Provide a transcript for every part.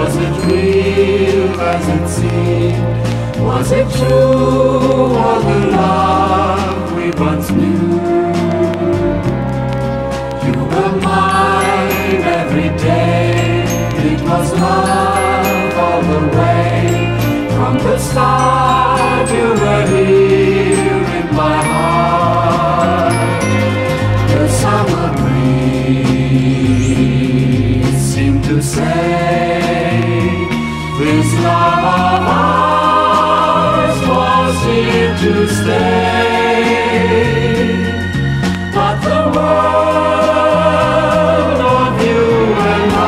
Was it real as it seemed? Was it true, all the love we once knew? You were mine every day. It was love all the way. From the start you were here in my heart. The summer breeze seemed to say, this love of ours was here to stay. But the world of you and I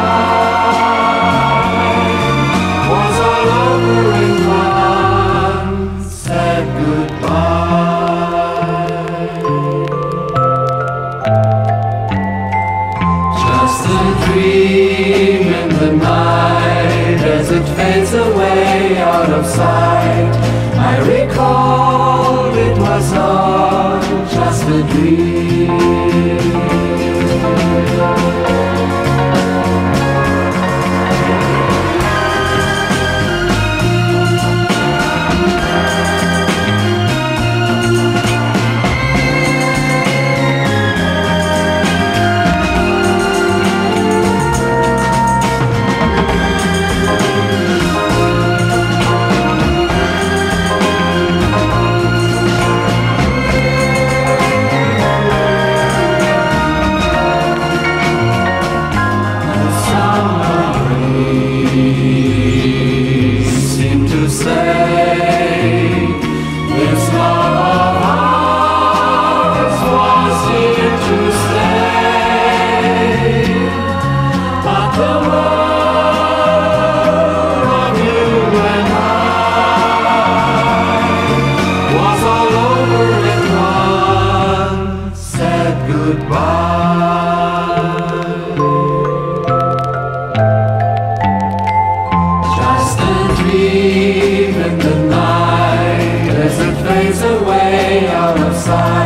was all over in one sad goodbye. Just a dream in the night. As it fades away out of sight, I recall it was all just a dream. Even the night as it fades away out of sight.